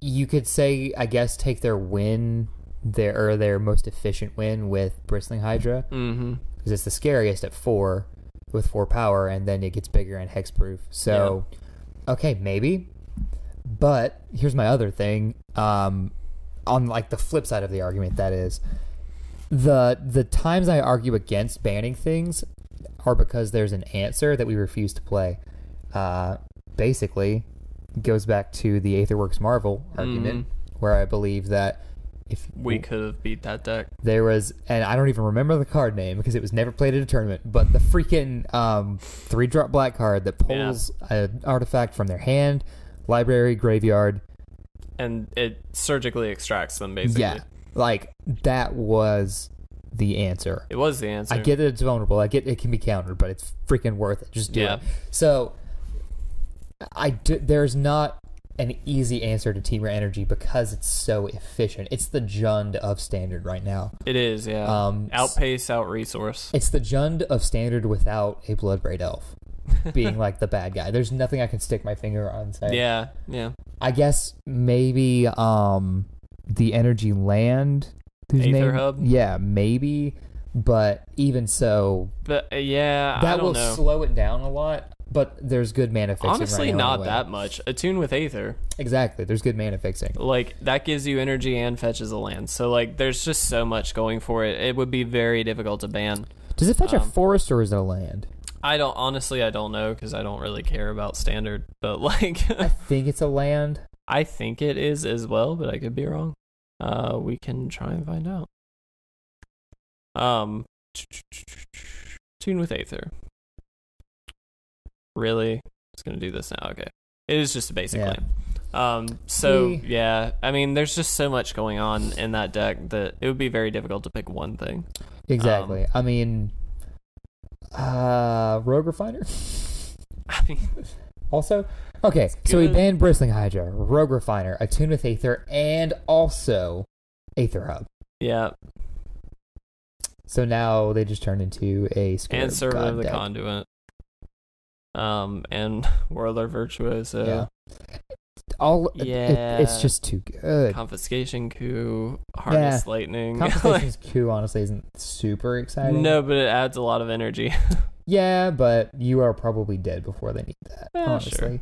you could say, I guess, take their win, their or their most efficient win with Bristling Hydra, because mm-hmm. it's the scariest at four, with four power, and then it gets bigger and hexproof. So, yeah. okay, maybe. But here's my other thing, um, on like the flip side of the argument, that is, the the times I argue against banning things are because there's an answer that we refuse to play. Uh, basically, goes back to the Aetherworks Marvel argument, mm-hmm. where I believe that if we could have beat that deck, there was, and I don't even remember the card name because it was never played at a tournament. But the freaking um, three drop black card that pulls yeah. an artifact from their hand. Library, graveyard. And it surgically extracts them, basically. Yeah, like, that was the answer. It was the answer. I get that it's vulnerable. I get it can be countered, but it's freaking worth it. Just do yeah. it. So, I do, there's not an easy answer to Temur Energy because it's so efficient. It's the Jund of Standard right now. It is, yeah. Um, Outpace, out-resource. It's the Jund of Standard without a Bloodbraid Elf. being like the bad guy. There's nothing I can stick my finger on. So. Yeah, yeah. I guess maybe um, the energy land. Aether name, Hub? Yeah, maybe. But even so. But uh, yeah, that I don't will know. slow it down a lot, but there's good mana fixing. Honestly, right not that much. Attune with Aether. Exactly. There's good mana fixing. Like, that gives you energy and fetches a land. So, like, there's just so much going for it. It would be very difficult to ban. Does it fetch um, a forest or is it a land? I don't, honestly, I don't know because I don't really care about Standard, but like. I think it's a land. I think it is as well, but I could be wrong. Uh, we can try and find out. Um, Tune with Aether. Really? I'm just going to do this now. Okay. It is just a basic yeah. land. Um, so, we... yeah, I mean, there's just so much going on in that deck that it would be very difficult to pick one thing. Exactly. Um, I mean,. Uh, Rogue Refiner? I mean, also? Okay, so we banned Bristling Hydra, Rogue Refiner, Attune with Aether, and also Aether Hub. Yeah. So now they just turned into a Square And Server of the deck. Conduit. Um, and Whirler Virtuoso. Yeah. All, yeah. It, it's just too good. Confiscation Coup, Harness yeah. Lightning. Confiscation's Coup honestly isn't super exciting. No, but it adds a lot of energy. yeah, but you are probably dead before they need that, yeah, honestly.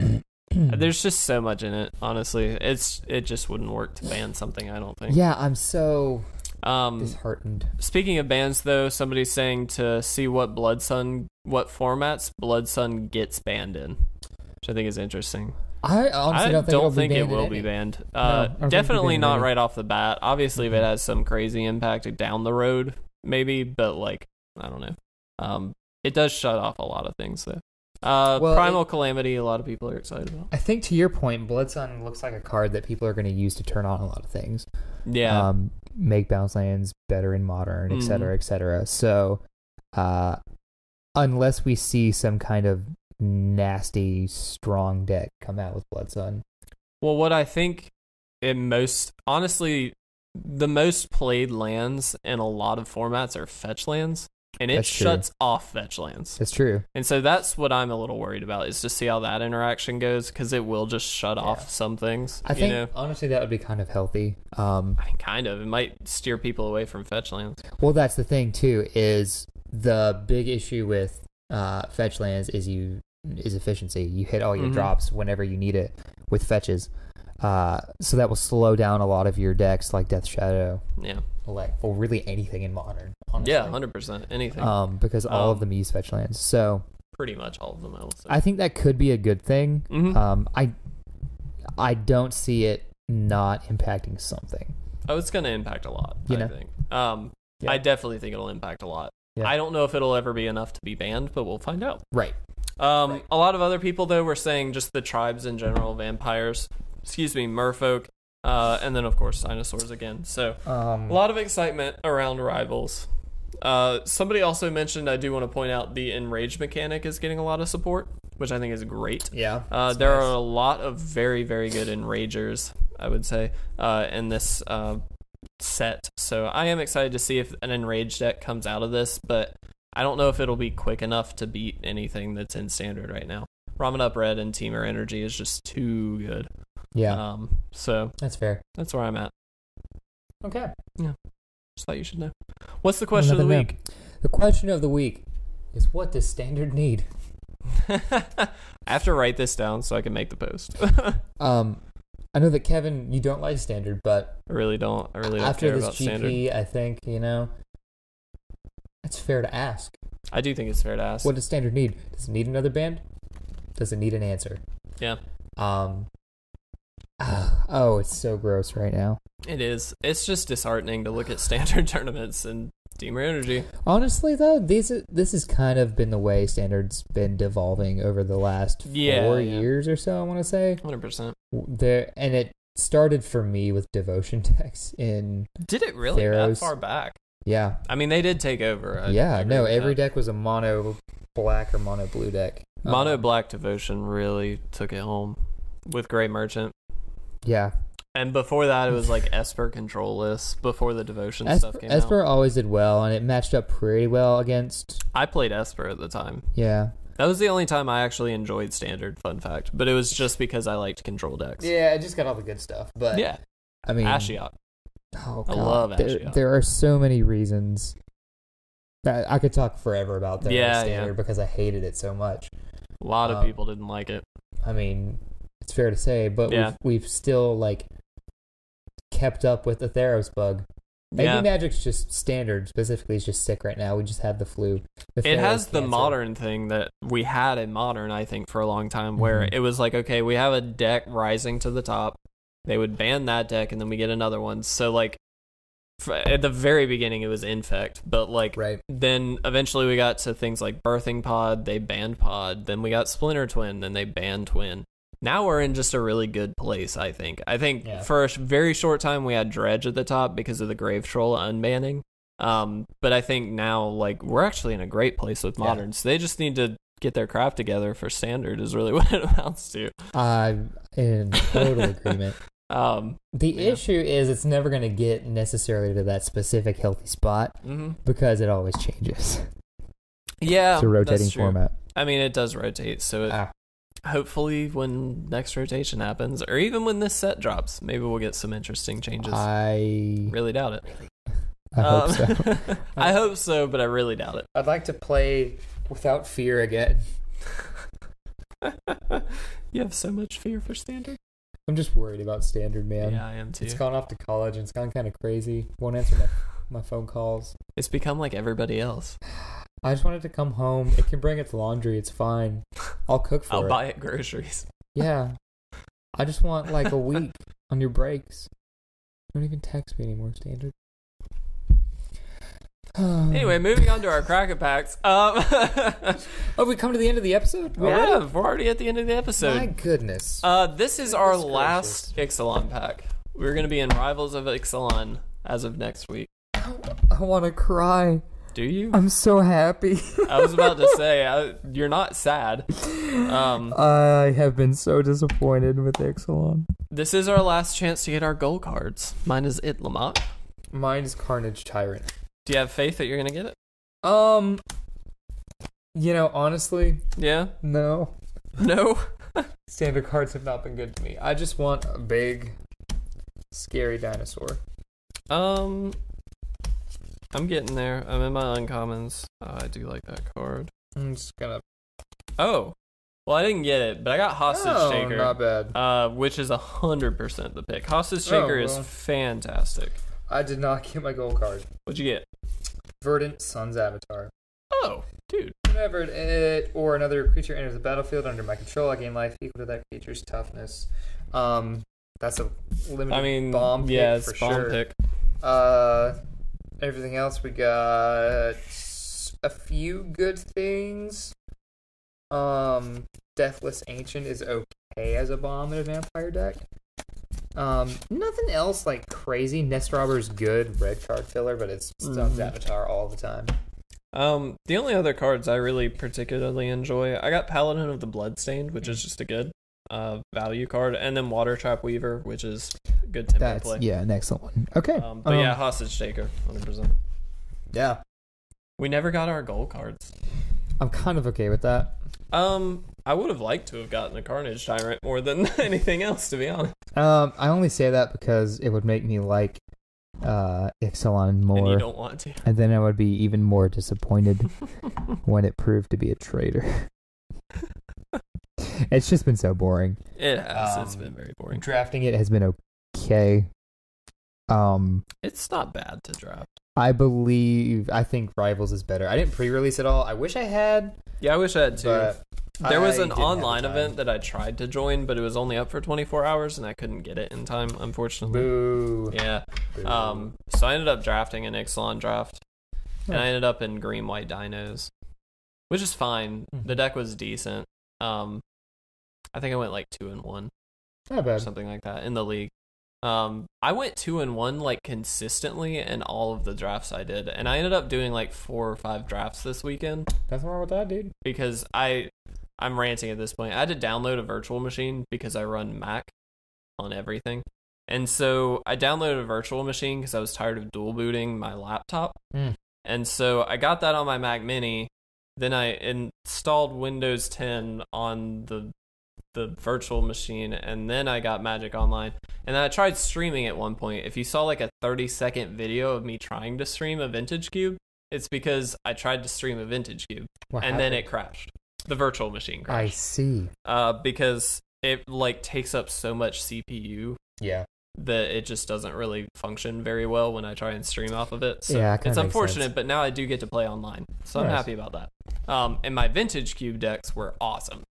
Sure. There's just so much in it, honestly. It's It just wouldn't work to ban something, I don't think. Yeah, I'm so um, disheartened. Speaking of bans, though, somebody's saying to see what Blood Sun, what formats Blood Sun gets banned in, which I think is interesting. I honestly I don't think, don't think it will be banned. Uh, no, definitely be not banned. Right off the bat. Obviously, if it has some crazy impact down the road, maybe, but like, I don't know. Um, it does shut off a lot of things, though. Uh, well, Primal it, Calamity, a lot of people are excited about. I think, to your point, Blood Sun looks like a card that people are going to use to turn on a lot of things. Yeah. Um, make bounce lands better in Modern, et cetera, mm. et cetera. So, uh, unless we see some kind of nasty strong deck come out with Blood Sun. Well, what I think in most honestly the most played lands in a lot of formats are fetch lands. and it that's shuts true. off fetch lands. It's true. And so that's what I'm a little worried about, is to see how that interaction goes, because it will just shut yeah. off some things. I you think, know? honestly, that would be kind of healthy. Um, I mean, kind of. It might steer people away from fetch lands. Well, that's the thing, too, is the big issue with uh, fetch lands is you is efficiency. You hit all your mm-hmm. drops whenever you need it with fetches. Uh, so that will slow down a lot of your decks, like Death's Shadow. Yeah. Like, well, really anything in Modern. Honestly. Yeah, one hundred percent. Anything. Um, because all um, of them use fetch lands. So pretty much all of them, I will say. I think that could be a good thing. Mm-hmm. Um, I I don't see it not impacting something. Oh, it's going to impact a lot, you I know? think. Um, yeah. I definitely think it'll impact a lot. Yeah. I don't know if it'll ever be enough to be banned, but we'll find out. Right. Um, right. A lot of other people, though, were saying just the tribes in general, vampires, excuse me, merfolk, uh, and then, of course, dinosaurs again. So um, a lot of excitement around Rivals. Uh, somebody also mentioned, I do want to point out, the Enrage mechanic is getting a lot of support, which I think is great. Yeah. Uh, there nice. are a lot of very, very good Enragers, I would say, uh, in this uh, set. So I am excited to see if an Enrage deck comes out of this, but I don't know if it'll be quick enough to beat anything that's in Standard right now. Ramen Up Red and Temur Energy is just too good. Yeah. Um, so that's fair. That's where I'm at. Okay. Yeah. Just thought you should know. What's the question Another of the week? Name. The question of the week is, what does Standard need? I have to write this down so I can make the post. um, I know that, Kevin, you don't like Standard, but I really don't. I really don't after care this about G P, Standard. I think you know. It's fair to ask. I do think it's fair to ask. What does Standard need? Does it need another band? Does it need an answer? Yeah. Um. Oh, it's so gross right now. It is. It's just disheartening to look at Standard tournaments and Temur Energy. Honestly, though, these this has kind of been the way Standard's been devolving over the last yeah, four yeah. years or so, I want to say. one hundred percent. There, and it started for me with Devotion decks in Did it really Theros. that far back? Yeah. I mean, they did take over. I yeah, no, every that. deck was a mono black or mono blue deck. Mono um, black Devotion really took it home with Grey Merchant. Yeah. And before that, it was like Esper control lists before the Devotion Esper, stuff came Esper out. Esper always did well, and it matched up pretty well against... I played Esper at the time. Yeah. That was the only time I actually enjoyed Standard, fun fact. But it was just because I liked control decks. Yeah, I just got all the good stuff. But yeah. I mean... Ashiok. Oh, God. I love Ashiok. There, there are so many reasons. That I could talk forever about that yeah, Standard yeah. because I hated it so much. A lot of um, people didn't like it. I mean... It's fair to say, but yeah. we've, we've still like kept up with the Theros bug. Maybe yeah. Magic's just Standard specifically is just sick right now. We just have the flu. The it has cancer. The Modern thing that we had in Modern, I think, for a long time, where mm-hmm. it was like, okay, we have a deck rising to the top. They would ban that deck, and then we get another one. So like at the very beginning, it was Infect, but like right. then eventually we got to things like Birthing Pod. They banned Pod. Then we got Splinter Twin. Then they banned Twin. Now we're in just a really good place, I think. I think yeah. for a very short time we had Dredge at the top because of the Grave Troll unbanning. Um, but I think now like we're actually in a great place with Modern. Yeah. So they just need to get their crap together for Standard is really what it amounts to. I'm in total agreement. um, the yeah. issue is it's never going to get necessarily to that specific healthy spot mm-hmm. because it always changes. Yeah, it's a rotating format. I mean, it does rotate, so it... Ah. Hopefully when next rotation happens, or even when this set drops, maybe we'll get some interesting changes. I really doubt it. I um, hope so. I hope so, but I really doubt it. I'd like to play without fear again. You have so much fear for Standard. I'm just worried about Standard, man. Yeah, I am too. It's gone off to college and it's gone kind of crazy. Won't answer my, my phone calls. It's become like everybody else. I just wanted to come home. It can bring its laundry. It's fine. I'll cook for I'll it. I'll buy it groceries. Yeah. I just want like a week on your breaks. Don't even text me anymore, Standard. Anyway, moving on to our Cracker Packs. Um, oh, we come to the end of the episode? Yeah, already? We're already at the end of the episode. My goodness. Uh, this is goodness our gracious. last Ixalan pack. We're going to be in Rivals of Ixalan as of next week. I want to cry. Do you? I'm so happy. I was about to say, I, you're not sad. Um, I have been so disappointed with Ixalan. This is our last chance to get our goal cards. Mine is It Lamok. Mine is Carnage Tyrant. Do you have faith that you're going to get it? Um, you know, honestly, yeah, no, no. Standard cards have not been good to me. I just want a big, scary dinosaur. Um, I'm getting there. I'm in my uncommons. Uh, I do like that card. I'm just gonna. Oh, well, I didn't get it, but I got Hostage oh, Shaker. Not bad. Uh, which is a hundred percent the pick. Hostage Shaker oh, well. is fantastic. I did not get my gold card. What'd you get? Verdant Sun's Avatar. Oh, dude. Whenever it or another creature enters the battlefield under my control, I gain life equal to that creature's toughness. Um, that's a limited I mean, bomb pick yeah, it's for bomb sure. pick. Uh, everything else we got a few good things. Um, Deathless Ancient is okay as a bomb in a vampire deck. Um, nothing else like crazy. Nest Robber's good, red card filler, but it's Sun's mm. Avatar all the time. Um, the only other cards I really particularly enjoy, I got Paladin of the Bloodstained, which is just a good uh, value card, and then Water Trap Weaver, which is a good tempo That's, play. Yeah, an excellent one. Okay. Um, but um, yeah, Hostage Taker, one hundred percent. Yeah. We never got our goal cards. I'm kind of okay with that. Um, I would have liked to have gotten a Carnage Tyrant more than anything else, to be honest. Um, I only say that because it would make me like uh, Ixalan more. And you don't want to. And then I would be even more disappointed when it proved to be a traitor. It's just been so boring. It has. Um, it's been very boring. Drafting it has been okay. Um, It's not bad to draft. I believe, I think Rivals is better. I didn't pre-release it all. I wish I had. Yeah, I wish I had too. There was an online event that I tried to join, but it was only up for twenty-four hours, and I couldn't get it in time, unfortunately. Boo. Yeah. Boo. Um. So I ended up drafting an Ixalan draft, and I ended up in green-white dinos, which is fine. The deck was decent. Um, I think I went like two and one, not bad, or something like that in the league. Um, I went two and one like consistently in all of the drafts I did, and I ended up doing like four or five drafts this weekend. Nothing wrong with that, dude. Because I, I'm ranting at this point. I had to download a virtual machine because I run Mac on everything, and so I downloaded a virtual machine because I was tired of dual booting my laptop, mm. and so I got that on my Mac Mini. Then I installed Windows ten on the. the virtual machine, and then I got Magic Online, and then I tried streaming at one point. If you saw like a thirty second video of me trying to stream a Vintage Cube, it's because I tried to stream a Vintage Cube what and happened? Then it crashed. The virtual machine crashed. I see. Uh, because it like takes up so much C P U. Yeah. That it just doesn't really function very well when I try and stream off of it. So yeah, it's unfortunate, sense. But now I do get to play online. So nice. I'm happy about that. Um, and my Vintage Cube decks were awesome.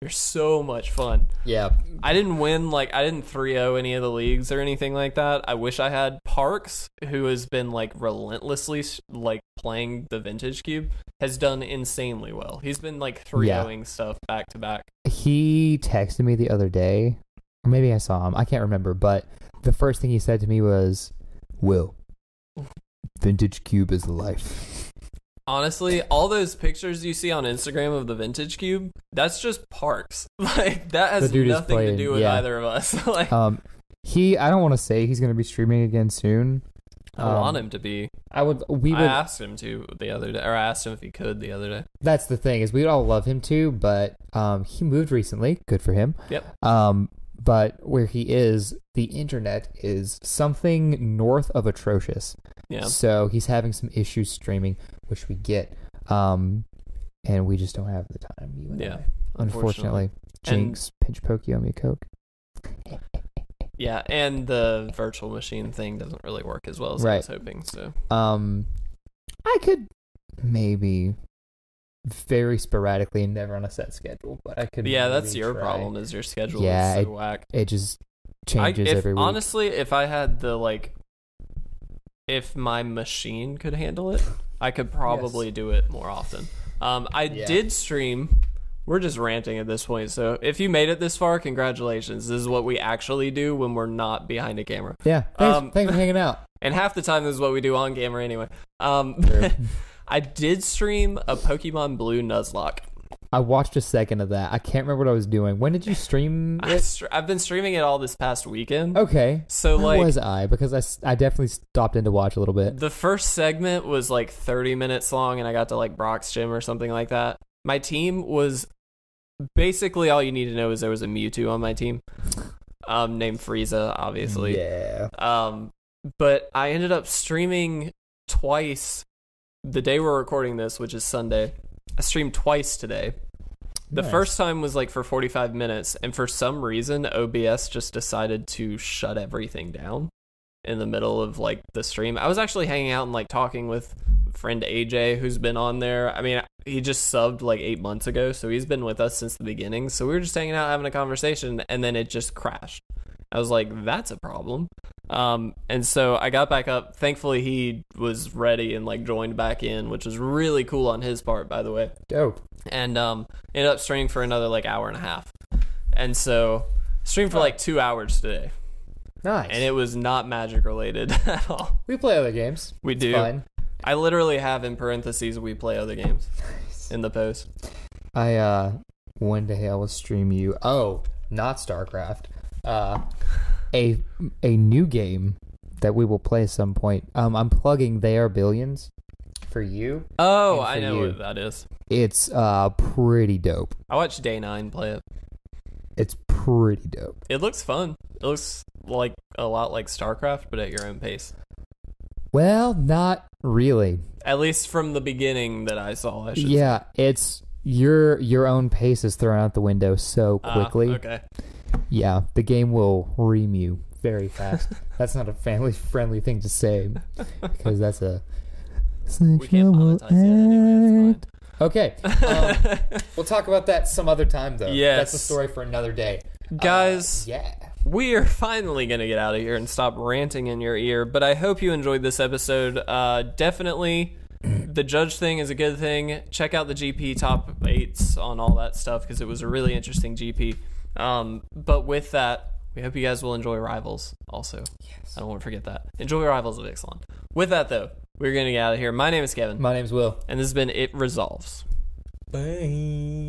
They're so much fun. Yeah. I didn't win, like, I didn't three oh any of the leagues or anything like that. I wish I had Parks, who has been, like, relentlessly, like, playing the Vintage Cube, has done insanely well. He's been, like, three oh-ing yeah. stuff back to back. He texted me the other day. Or maybe I saw him. I can't remember. But the first thing he said to me was, Will, Vintage Cube is life. Honestly, all those pictures you see on Instagram of the Vintage Cube, that's just Parks. Like, that has nothing to do with yeah. either of us. Like, um, he, I don't want to say he's going to be streaming again soon. I um, want him to be. I would. We would. I asked him to the other day, or I asked him if he could the other day. That's the thing is, we would all love him to, but um, he moved recently. Good for him. Yep. Um, but where he is, the internet is something north of atrocious. Yeah. So he's having some issues streaming. Which we get, um, and we just don't have the time. You and yeah, I. unfortunately. unfortunately. Jinx, and, pinch poke, you owe me a Coke. Yeah, and the virtual machine thing doesn't really work as well as right. I was hoping. So, um, I could maybe very sporadically, never on a set schedule, but I could. Yeah, that's your try. problem. Is your schedule yeah, is so it, whack? It just changes I, if, every week. Honestly, if I had the like, if my machine could handle it. I could probably yes. do it more often. Um, I yeah. did stream. We're just ranting at this point. So if you made it this far, congratulations. This is what we actually do when we're not behind a camera. Yeah. Thanks, um, thanks for hanging out. And half the time, this is what we do on camera anyway. Um, I did stream a Pokemon Blue Nuzlocke. I watched a second of that. I can't remember what I was doing. When did you stream it? Str- I've been streaming it all this past weekend. Okay. So Where like, was I? Because I, I definitely stopped in to watch a little bit. The first segment was like thirty minutes long, and I got to like Brock's gym or something like that. My team was basically all you need to know is there was a Mewtwo on my team, um, named Frieza, obviously. Yeah. Um, but I ended up streaming twice the day we're recording this, which is Sunday. I streamed twice today. The nice. First time was like for forty-five minutes, and for some reason O B S just decided to shut everything down in the middle of like the stream. I was actually hanging out and like talking with friend A J, who's been on there. I mean, he just subbed like eight months ago, so he's been with us since the beginning. So we were just hanging out, having a conversation, and then it just crashed. I was like, that's a problem. Um, and so I got back up. Thankfully, he was ready and like joined back in, which was really cool on his part, by the way. Dope. And um, ended up streaming for another like hour and a half. And so streamed for like two hours today. Nice. And it was not Magic related at all. We play other games. We it's do. Fine. I literally have in parentheses, we play other games nice. In the post. I, uh, one day I will stream you. Oh, not StarCraft. Uh, a a new game that we will play at some point. Um, I'm plugging They Are Billions for you. Oh, for I know you. What that is. It's uh pretty dope. I watched Day Nine play it. It's pretty dope. It looks fun. It looks like a lot like StarCraft, but at your own pace. Well, not really. At least from the beginning that I saw. I should yeah, say. It's your your own pace is thrown out the window so quickly. Uh, okay. Yeah, the game will ream you very fast. That's not a family-friendly thing to say, because that's a... We can't monetize it anyway, it's fine. Okay, um, we'll talk about that some other time, though. Yes. That's a story for another day. Guys, uh, yeah. we are finally going to get out of here and stop ranting in your ear, but I hope you enjoyed this episode. Uh, definitely... The judge thing is a good thing. Check out the G P top eights on all that stuff, because it was a really interesting G P. Um, but with that, we hope you guys will enjoy Rivals also. Yes. I don't want to forget that. Enjoy Rivals of Ixalan. With that, though, we're going to get out of here. My name is Kevin. My name is Will. And this has been It Resolves. Bye.